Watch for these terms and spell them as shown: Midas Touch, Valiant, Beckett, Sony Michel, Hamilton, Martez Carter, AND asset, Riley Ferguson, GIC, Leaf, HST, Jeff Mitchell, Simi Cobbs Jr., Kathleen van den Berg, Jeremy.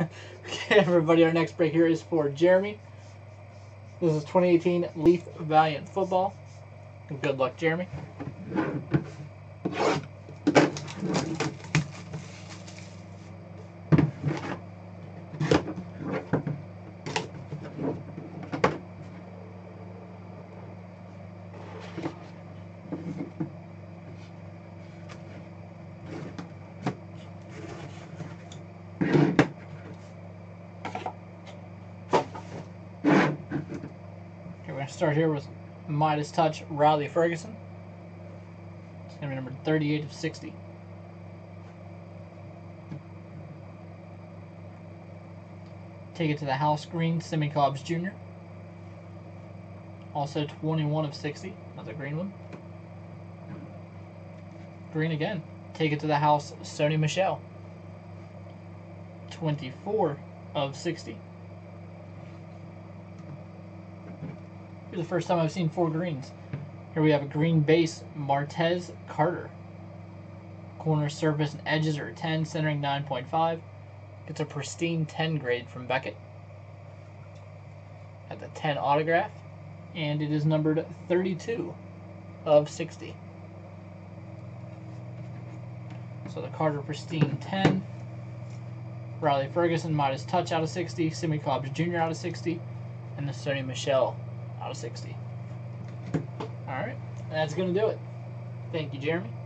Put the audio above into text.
Okay, everybody, our next break here is for Jeremy. This is 2018 Leaf Valiant Football. Good luck, Jeremy. Start here with Midas Touch, Riley Ferguson. It's going to be number 38 of 60. Take it to the house green, Simi Cobbs Jr. Also 21 of 60. Another green one. Green again. Take it to the house, Sony Michel. 24 of 60. The first time I've seen four greens. Here we have a green base, Martez Carter. Corner, surface, and edges are 10, centering 9.5. Gets a pristine 10 grade from Beckett. At the 10 autograph, and it is numbered 32 of 60. So the Carter pristine 10, Riley Ferguson, Midas Touch out of 60, Simi Cobbs Jr. out of 60, and the Sony Michel out of 60. Alright, that's going to do it. Thank you, Jeremy.